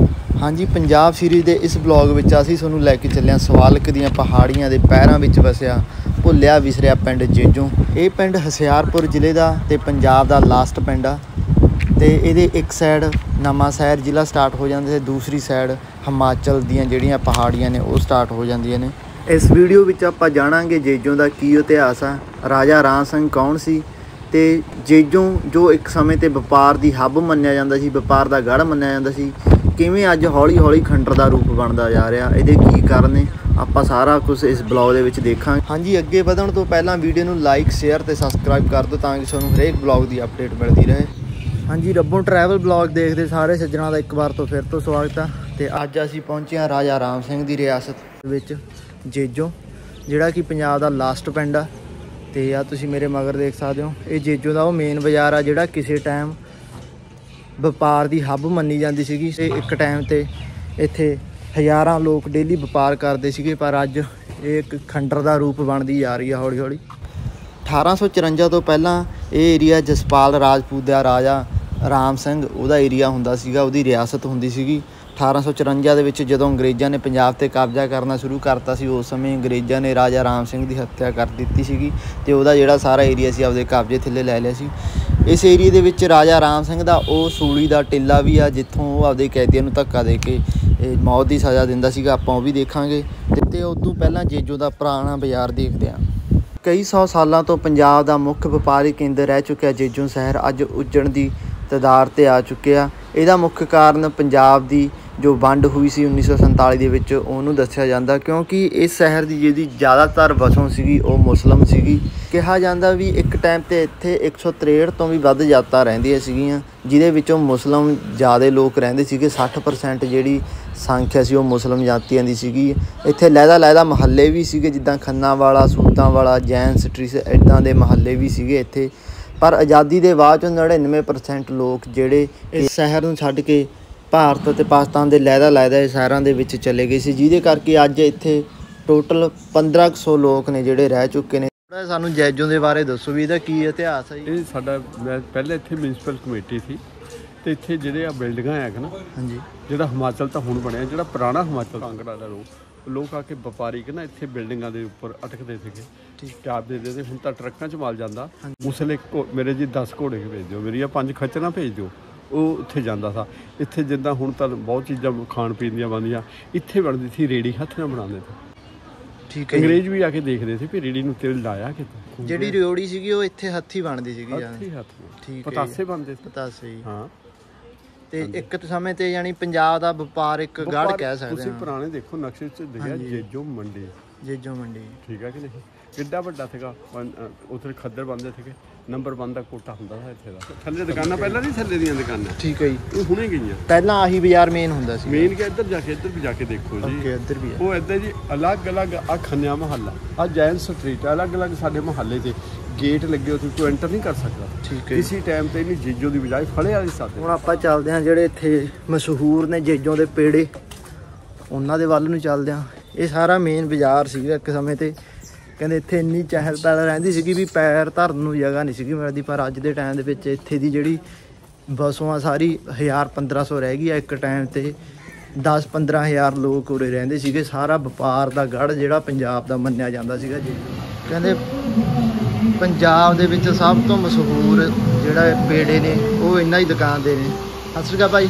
हाँ जी, पंजाब सीरीज़ के इस ब्लॉग में असीं तुहानूं लैके चलिया सवालक दियां पहाड़ियां दे पैरां विच वसिया भुलिया विसरिया पिंड जाजो। ये पिंड होशियारपुर जिले का ते पंजाब का लास्ट पिंड आ ते इहदे एक साइड नवांसर जिला स्टार्ट हो जाता है, दूसरी साइड हिमाचल दियां जिहड़ियां पहाड़ियां ने वो स्टार्ट हो जांदियां ने। इस वीडियो में आपां जाणांगे जाजो का की इतिहास आ, राजा राम सिंह कौन सी ते जाजो जो एक समय ते व्यापार की हब मन्निया जांदा सी, व्यापार का गढ़ मन्निया जांदा सी, किवें अज हौली हौली खंडर का रूप बनता जा रहा, ये की कारण ने आप सारा कुछ इस ब्लॉग के देखा। हाँ जी, अगे बढ़न तो पहला वीडियो में लाइक शेयर तो सबसक्राइब कर दो ताकि तुहानूं हरेक ब्लॉग की अपडेट मिलती रहे। हाँ जी, रब्बों ट्रैवल ब्लॉग देखते सारे सज्जनां का एक बार तो फिर तो स्वागत है। तो अज असीं पहुँचे हाँ राजा राम सिंह की रियासत विच जाजो, जिहड़ा कि पंजाब का लास्ट पिंड आ। ते आ तुसीं मेरे मगर देख सकते हो, ये जाजो का वो मेन बाजार आ जिहड़ा किसी टाइम ਵਪਾਰ ਦੀ ਹੱਬ ਮੰਨੀ ਜਾਂਦੀ ਸੀਗੀ ਤੇ ਇੱਕ ਟਾਈਮ ਤੇ ਇੱਥੇ ਹਜ਼ਾਰਾਂ ਲੋਕ ਡੇਲੀ ਵਪਾਰ ਕਰਦੇ ਸੀਗੇ, ਪਰ ਅੱਜ ਇਹ ਇੱਕ ਖੰਡਰ ਦਾ ਰੂਪ ਬਣਦੀ ਜਾ ਰਹੀ ਆ ਹੌਲੀ ਹੌਲੀ। 1854 ਤੋਂ ਪਹਿਲਾਂ ਇਹ ਏਰੀਆ ਜਸਪਾਲ ਰਾਜਪੂਤ ਦਾ ਰਾਜਾ ਰਾਮ ਸਿੰਘ ਉਹਦਾ ਏਰੀਆ ਹੁੰਦਾ ਸੀਗਾ, ਉਹਦੀ ਰਿਆਸਤ ਹੁੰਦੀ ਸੀਗੀ। 1854 ਦੇ ਵਿੱਚ ਜਦੋਂ ਅੰਗਰੇਜ਼ਾਂ ਨੇ ਪੰਜਾਬ ਤੇ ਕਬਜ਼ਾ ਕਰਨਾ ਸ਼ੁਰੂ ਕਰਤਾ ਸੀ, ਉਸ ਸਮੇਂ ਅੰਗਰੇਜ਼ਾਂ ਨੇ ਰਾਜਾ ਰਾਮ ਸਿੰਘ ਦੀ ਹੱਤਿਆ ਕਰ ਦਿੱਤੀ ਸੀਗੀ ਤੇ ਉਹਦਾ ਜਿਹੜਾ ਸਾਰਾ ਏਰੀਆ ਸੀ ਆਪਦੇ ਕਬਜ਼ੇ ਥੱਲੇ ਲੈ ਲਿਆ ਸੀ। इस एरिए दे विच राजा राम सिंह दा ओ सूली दा टिल्ला भी आ जिथों वो आपदे कैदियां नूं धक्का दे के मौत की सज़ा दिंदा सीगा, आपां भी देखांगे। ते उदों पहलां जाजो दा पुराना बाज़ार देखदे आ। कई सौ सालां तों पंजाब दा मुख्य वपारी केंद्र रह चुक्या जाजो शहर अज उजण दी तदार ते आ चुक्या। इहदा मुख्य कारण पंजाब दी जो वंड हुई सी 1947 दे विच उहनूं दस्सिया जांदा, क्योंकि इस शहर की जिहदी ज़्यादातर वसों सीगी वो मुस्लिम सीगी। कहा जाता भी एक टाइम तो इत्थे 163 तो भी वध जातां रहिंदियां सीगियां, जिहदे विचों मुस्लिम ज़्यादा लोग रहिंदे सीगे। 60% जिहड़ी संख्या सी वो मुस्लिम जातियां दी सीगी। इत्थे लहदा लहदा महल्ले भी सीगे, जिद्दां खन्ना वाला, सूतां वाला, जैन स्ट्रीस, इदां दे महल्ले भी सीगे इत्थे। पर आज़ादी के बाद 99% लोग जिहड़े इस शहर नूं छड्ड के भारत ते पाकिस्तान के लहदा लहदा शहरों के विच चले गए सी, जिहदे करके अज इत्थे टोटल 1500 लोग ने जिहड़े रह चुके ने। थोड़ा सानूं जाजो के बारे दसो भी इहदा की इतिहास है। ये साडा पहले इत्थे म्यूनसिपल कमेटी थी ते इत्थे जिहड़े आ बिल्डिंगां है ना। हाँ जी, जिहड़ा हिमाचल तां हुण बनया, जिहड़ा पुराना हिमाचल कांगड़ा दा लोग आके व्यापारी के ना इत्थे बिल्डिंगां दे उपर अटकदे सीगे, कैब देते थे। हुण तां ट्रकां च माल जांदा, उसले मेरे जी 10 घोड़े भेज दिओ, मेरी 5 खच्चरां भेज दिओ, ਉਹ ਉੱਥੇ ਜਾਂਦਾ ਸੀ। ਇੱਥੇ ਜਿੱਦਾਂ ਹੁਣ ਤਾਂ ਬਹੁਤ ਚੀਜ਼ਾਂ ਖਾਣ ਪੀਣ ਦੀਆਂ ਬਣਦੀਆਂ, ਇੱਥੇ ਬਣਦੀ ਸੀ ਰੇੜੀ, ਹੱਥ ਨਾਲ ਬਣਾਉਂਦੇ ਸੀ। ਠੀਕ ਹੈ, ਅੰਗਰੇਜ਼ ਵੀ ਆ ਕੇ ਦੇਖਦੇ ਸੀ ਵੀ ਰੇੜੀ ਨੂੰ ਤੇਲ ਲਾਇਆ ਕਿਤੇ। ਜਿਹੜੀ ਰਿਓੜੀ ਸੀਗੀ ਉਹ ਇੱਥੇ ਹੱਥੀ ਬਣਦੀ ਸੀਗੀ, ਹੱਥੀ ਹੱਥ ਨਾਲ ਪਤਾਸੇ ਬਣਦੇ ਸੀ, ਪਤਾਸੇ। ਹਾਂ, ਤੇ ਇੱਕ ਸਮੇਂ ਤੇ ਯਾਨੀ ਪੰਜਾਬ ਦਾ ਵਪਾਰ ਇੱਕ ਗੜ ਕਹਿ ਸਕਦੇ ਹਾਂ। ਤੁਸੀਂ ਪੁਰਾਣੇ ਦੇਖੋ ਨਕਸ਼ੇ 'ਚ ਦਿਖਿਆ ਜਾਜੋ ਮੰਡੀ, ਜਾਜੋ ਮੰਡੀ, ਠੀਕ ਆ ਕਿ ਨਹੀਂ, ਕਿੱਡਾ ਵੱਡਾ ਸੀਗਾ। ਉੱਥੇ ਖੱਦਰ ਬਣਦੇ ਸੀਗੇ, ਨੰਬਰ 1 ਦਾ ਕੋਟਾ ਹੁੰਦਾ ਸੀ ਇੱਥੇ ਦਾ। ਥੱਲੇ ਦੁਕਾਨਾਂ ਪਹਿਲਾਂ ਨਹੀਂ, ਥੱਲੇ ਦੀਆਂ ਦੁਕਾਨਾਂ, ਠੀਕ ਹੈ ਜੀ, ਉਹ ਹੁਣੇ ਗਈਆਂ। ਪਹਿਲਾਂ ਆਹੀ ਬਾਜ਼ਾਰ ਮੇਨ ਹੁੰਦਾ ਸੀ, ਮੇਨ ਕਿ ਇੱਧਰ ਜਾ ਕੇ, ਇੱਧਰ ਵੀ ਜਾ ਕੇ ਦੇਖੋ ਜੀ। ਓਕੇ, ਇੱਧਰ ਵੀ ਉਹ ਇੱਧਰ ਜੀ ਅਲੱਗ ਅਲੱਗ ਆ ਖੰਨਿਆ ਮਹੱਲਾ, ਆ ਜੈਨ ਸਟਰੀਟ, ਅਲੱਗ ਅਲੱਗ ਸਾਡੇ ਮਹੱਲੇ 'ਚ ਗੇਟ ਲੱਗੇ, ਉੱਥੇ ਕੋਈ ਐਂਟਰ ਨਹੀਂ ਕਰ ਸਕਦਾ। ਠੀਕ ਹੈ, ਇਸੇ ਟਾਈਮ ਤੇ ਇਹਨੂੰ ਜਾਜੋ ਦੀ ਬਜਾਏ ਫੜਿਆ ਵਾਲੀ ਸਾਥ। ਹੁਣ ਆਪਾਂ ਚੱਲਦੇ ਹਾਂ ਜਿਹੜੇ ਇੱਥੇ ਮਸ਼ਹੂਰ ਨੇ ਜਾਜੋ ਦੇ ਪੇੜੇ, ਉਹਨਾਂ ਦੇ ਵੱਲ ਨੂੰ ਚੱਲਦੇ ਹਾਂ। ਇਹ ਸਾਰਾ ਮੇਨ ਬਾਜ਼ਾਰ ਸੀਗਾ ਇੱਕ ਸਮੇਂ ਤੇ। ਕਹਿੰਦੇ ਇੱਥੇ ਇੰਨੀ ਚਹਿਲ ਪਹਿਲ ਰਹਿੰਦੀ ਸੀਗੀ ਵੀ ਪੈਰ ਧਰਨ ਨੂੰ ਜਗ੍ਹਾ ਨਹੀਂ ਸੀਗੀ ਮਿਲਦੀ, ਪਰ ਅੱਜ ਦੇ ਟਾਈਮ ਦੇ ਵਿੱਚ ਇੱਥੇ ਦੀ ਜਿਹੜੀ ਵਸੋਂ ਆ ਸਾਰੀ 1000-1500 ਰਹਿ ਗਈ ਆ। ਇੱਕ ਟਾਈਮ ਤੇ 10-15000 ਲੋਕ ਉਰੇ ਰਹਿੰਦੇ ਸੀਗੇ। ਸਾਰਾ ਵਪਾਰ ਦਾ ਗੜ੍ਹ ਜਿਹੜਾ ਪੰਜਾਬ ਦਾ ਮੰਨਿਆ ਜਾਂਦਾ ਸੀਗਾ ਜੀ। ਕਹਿੰਦੇ ਪੰਜਾਬ ਦੇ ਵਿੱਚ ਸਭ ਤੋਂ ਮਸ਼ਹੂਰ ਜਿਹੜਾ ਪੇੜੇ ਨੇ ਉਹ ਇਹਨਾਂ ਦੀ ਦੁਕਾਨ ਦੇ ਨੇ। ਸਤਿ ਸ਼੍ਰੀ ਅਕਾਲ ਭਾਈ।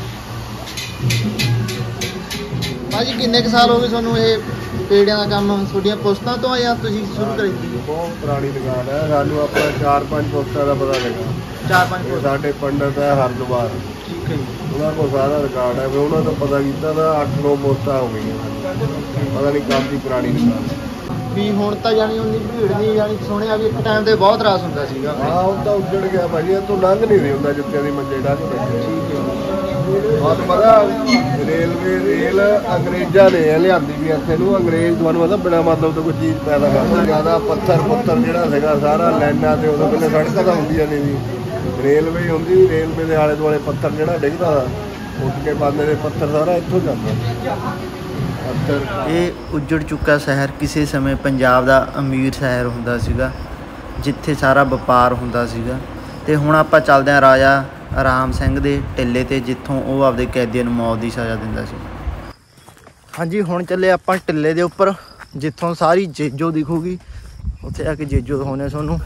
ਭਾਅ ਜੀ ਕਿੰਨੇ ਕੁ ਸਾਲ ਹੋ ਗਏ ਤੁਹਾਨੂੰ ਇਹ ਪੇੜਿਆਂ ਦਾ ਕੰਮ? ਤੁਹਾਡੀਆਂ ਪੋਸਟਾਂ ਤੋਂ ਆ ਜਾਂ ਤੁਸੀਂ ਸ਼ੁਰੂ ਕਰੀ? ਬਹੁਤ ਪੁਰਾਣੀ ਦੁਕਾਨ ਹੈ, ਸਾਨੂੰ ਆਪਣਾ 4-5 ਪੋਸਟਾਂ ਦਾ ਪਤਾ ਲੱਗਾ। 4-5 ਪੋਸਟ ਸਾਡੇ ਪੰਡਤ ਹੈ ਹਰਦੁਆਰ, ਠੀਕ ਹੈ, ਉਹਨਾਂ ਕੋਲ ਸਾਰਾ ਰਿਕਾਰਡ ਹੈ। ਫਿਰ ਉਹਨਾਂ ਤੋਂ ਪਤਾ ਕੀਤਾ ਤਾਂ 8-9 ਪੋਸਟਾਂ ਹੋ ਗਈਆਂ, ਪਤਾ ਨਹੀਂ ਕਾਫੀ ਪੁਰਾਣੀ ਦੁਕਾਨ ਵੀ। ਹੁਣ ਤਾਂ ਜਾਣੀ ਉਨੀ ਭੀੜ ਨਹੀਂ, ਜਾਣੀ ਸੁਣਿਆ ਵੀ ਇੱਕ ਟਾਈਮ 'ਤੇ ਬਹੁਤ ਰਸ ਹੁੰਦਾ ਸੀਗਾ। ਹਾਂ, ਹੁਣ ਤਾਂ ਉੱਜੜ ਗਿਆ ਭਾਈ, ਇਹ ਤੋਂ ਲੰਘ ਨਹੀਂ ਰਹੀ ਹੁੰਦਾ ਜੁੱਤਿਆਂ ਦੀ ਮੰਜੇ ਡਾਹ ਕੇ ਬੈਠੇ। ਠੀਕ ਹੈ, ਬਹੁਤ ਪਤਾ ਰੇਲਵੇ ਰੇਲ ਅੰਗਰੇਜ਼ਾਂ ਨੇ ਲਿਆਂਦੀ ਵੀ ਇੱਥੇ ਨੂੰ। ਅੰਗਰੇਜ਼ ਤੁਹਾਨੂੰ ਪਤਾ ਬਿਨਾਂ ਮਤਲਬ ਤੋਂ ਕੋਈ ਚੀਜ਼ ਪੈਦਾ ਕਰਦਾ, ਜ਼ਿਆਦਾ ਪੱਥਰ ਪੁੱਤਰ ਜਿਹੜਾ ਸੀਗਾ ਸਾਰਾ ਲਾਈਨਾਂ ਤੇ। ਉਦੋਂ ਪਹਿਲਾਂ ਸੜਕਾਂ ਤਾਂ ਹੁੰਦੀਆਂ ਨਹੀਂ ਸੀ, ਰੇਲਵੇ ਹੁੰਦੀ, ਰੇਲਵੇ ਦੇ ਆਲੇ ਦੁਆਲੇ ਪੱਥਰ ਜਿਹੜਾ ਡਿੱਗਦਾ ਉੱਠ ਕੇ ਪਾਉਂਦੇ ਨੇ ਪੱਥਰ, ਸਾਰਾ ਇੱਥੋਂ ਜਾਂਦਾ ਪੱਥਰ। ਇਹ ਉੱਜੜ ਚੁੱਕਾ ਸ਼ਹਿਰ ਕਿਸੇ ਸਮੇਂ ਪੰਜਾਬ ਦਾ ਅਮੀਰ ਸ਼ਹਿਰ ਹੁੰਦਾ ਸੀਗਾ, ਜਿੱਥੇ ਸਾਰਾ ਵਪਾਰ ਹੁੰਦਾ ਸੀਗਾ। ਤੇ ਹੁਣ ਆਪਾਂ ਚੱਲਦੇ ਹਾਂ ਰਾਜਾ राम सिंह के टिले ते जिथों वो आपदे कैदियों मौत की सज़ा दिंदा सी। हाँ जी हुण चले आपां टिले दे उपर जिथों सारी जेजो दिखूगी, उत्थे आके जेजो दिखाने तुहानूं।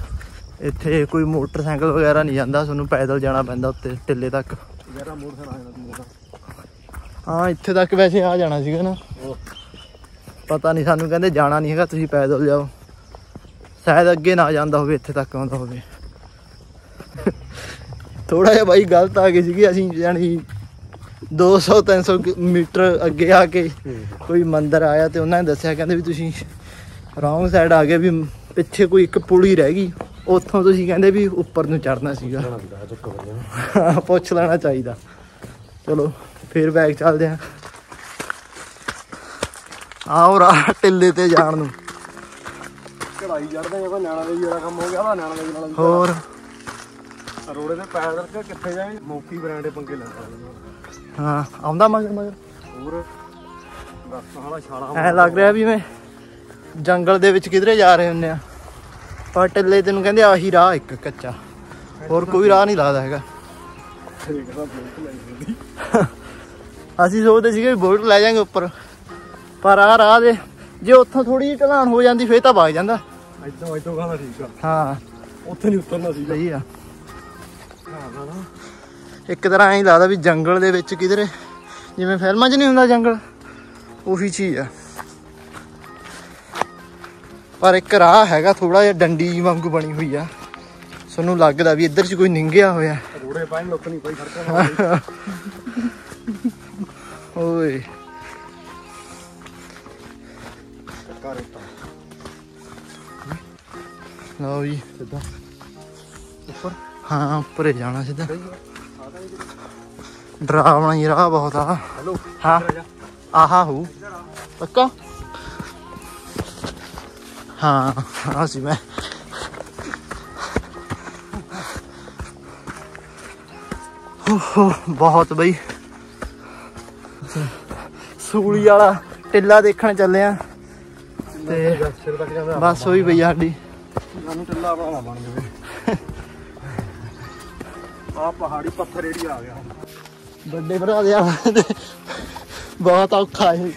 इत्थे कोई मोटरसाइकिल वगैरह नहीं जांदा, तुहानूं पैदल जाना पैंदा उत्ते टिले तक। हाँ इत्थे तक वैसे आ जाना सीगा ना, पता नहीं सानूं कहंदे जाना नहीं हैगा तुसीं पैदल जाओ, शायद अगे ना जांदा होवे इत्थे तक आउंदा होवे। थोड़ा जहा बई गलत आ गए सी, असीं यानी 200-300 मीटर अगे आके कोई मंदिर आया तो उन्होंने दसिया कहते भी तुसीं रॉन्ग साइड आ गए, भी पिछे कोई एक पुली रह गई उत्थों तुसीं कहते भी उपर नूं चढ़ना सीगा। पुछ लेना चाहिए। चलो फिर बैग चलदे हां। आओ राह टिले ते जाण नूं चढ़ाई चढ़दे आ, न्याणा दा वीरा काम हो गया, न्याणा दा वीरा होर रोड़े दे पैदल के किथे जाए मोकी ब्रांडे पंगे लैंदा। हां आंदा मगर मगर और बस हाला छाला ऐ लग रहा भी मैं जंगल दे विच किधरे जा रहे हुन्ने आ। पर टिले तेन कहंदे आही राह एक कच्चा, और कोई राह नहीं लगदा हैगा। असि सोचदे सीगे बोल्ट ले जाएंगे उपर, पर आ राह दे जे उत्थों थोड़ी जी ढलान हो जांदी फिर तां भाग जांदा। इदों इदों गाला ठीक आ। हां उत्थे नहीं उतरना सीगा। सही आ। एक तरह ऐ लगता भी जंगल दे विच किधरे जिवें फिल्मां च नहीं हुंदा जंगल, उही चीज़ आ। पर एक राह हैगा थोड़ा जिहा डंडी वांगू बनी हुई आ, सानूं लगदा भी इधर च कोई निंघिया होया। रोड़े पाए लुक नहीं पाई फड़का ओए लो जी सीधा उपर। हाँ उपर जाना सीधा, डरावना ही राह बहुत आ। हाँ आहा हूँ पक्का। हाँ हाँ सी मैं बहुत बई सूली वाला टिला देखने चले आ, बस वही बई साडी पहाड़ी पत्थर एरिया आ गया। बड़े भरा दे बहुत औखा है,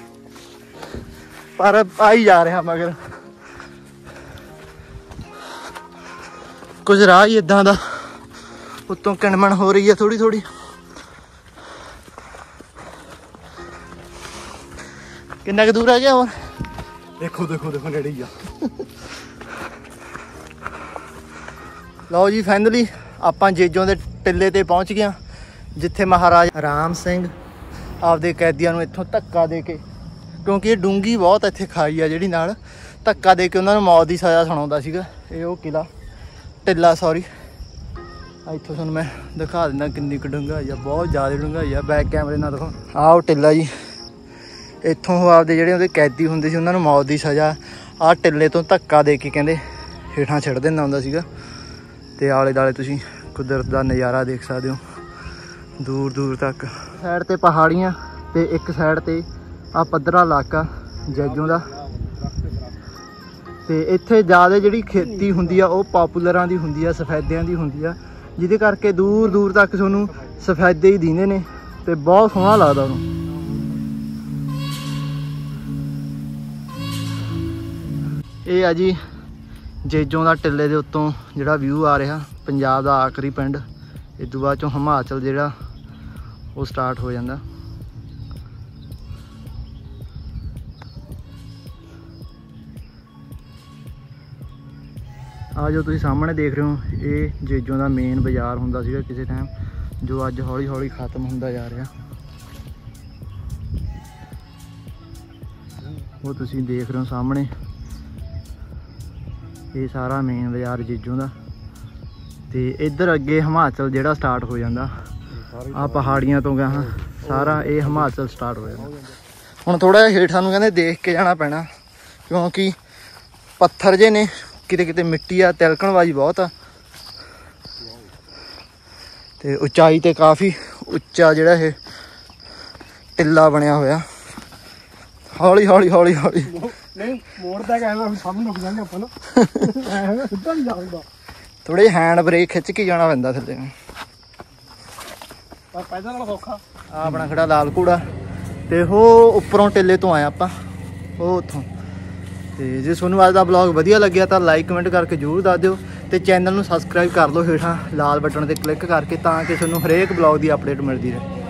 पर आई जा रहा मगर कुछ राह ही इदा का उत्तों किणमण हो रही है थोड़ी थोड़ी। कितना दूर आ गया और देखो देखो देखो नेड़े ही आ। लो जी फाइनली आपां जेजों दे टिले ते पहुँच गए, जिथे महाराजा राम सिंह आपदे कैदियां नूं इत्थों धक्का दे के, क्योंकि ये डूंगी बहुत इत्थे खाई आ जिहड़ी, नाल धक्का दे के उन्हां नूं मौत दी सज़ा सुणाउंदा सीगा। ये ओह किला टिला सॉरी, इत्थों तुहानूं मैं दिखा दिंदा किन्नी क डूंघाई आ, बहुत ज़्यादा डूंघाई आ। बैक कैमरे नाल दिखाओ, आह ओह टिला जी। इत्थों आपदे जिहड़े उहदे कैदी हुंदे सी उन्हां नूं मौत दी सज़ा आह टिले तों धक्का दे के कहंदे हेठां छड़ दिंदा हुंदा सीगा। ते आले दुआले तुसीं कुदरत का नज़ारा देख सकते हो दूर दूर तक, साइड ते पहाड़ियाँ ते एक साइड ते आ पद्धरा इलाका जैजों का। ते इत्थे ज़्यादा जिहड़ी खेती हुंदी आ ओह पापूलरां दी हुंदी आ, सफैदियां दी हुंदी आ, जिहदे करके दूर दूर तक तुहानूं सफैदे ही दिंदे ने ते बहुत सोहना लगदा उहनूं। ये आ जी जेजों का टिले के उत्तों जिहड़ा व्यू आ रहा, पंजाब का आखिरी पिंड, इस बाद चों हिमाचल जिहड़ा वो स्टार्ट हो जाता। आ जो तुसीं सामने देख रहे हो ये जेजों का मेन बाजार हुंदा सीगा किसी टाइम, जो अज हौली हौली खत्म हुंदा जा रहा। वो तुसीं देख रहे हो सामने ये सारा मेन बाजार जेजों का, तो इधर अगे हिमाचल जिहड़ा स्टार्ट हो जाता आ पहाड़ियां तो गां सारा ये हिमाचल स्टार्ट हो जाता। हुण थोड़ा जिहा हेठां नूं कहंदे देख के जाना पैना, क्योंकि पत्थर जे ने किते किते मिट्टी आ, तिलकणबाजी बहुत आ। ते उचाई ते काफ़ी उच्चा जिहड़ा ये टिल्ला बनिया होया, हौली हौली हौली हौली थोड़े हैंड ब्रेक खिंच के जाना पैंदा थल्ले। पैदा नाल औखा आ अपना खड़ा लाल कूड़ा ते हो उपरों टेले तो आए आपां हो उथों। ते जे तुहानूं अज दा ब्लॉग वधिया लग्गिया तां लाइक कमेंट करके जरूर दस दिओ ते चैनल नूं सबसक्राइब कर लो हेठां लाल बटन ते क्लिक करके तां कि तुहानूं हरेक ब्लॉग दी अपडेट मिलदी रहे।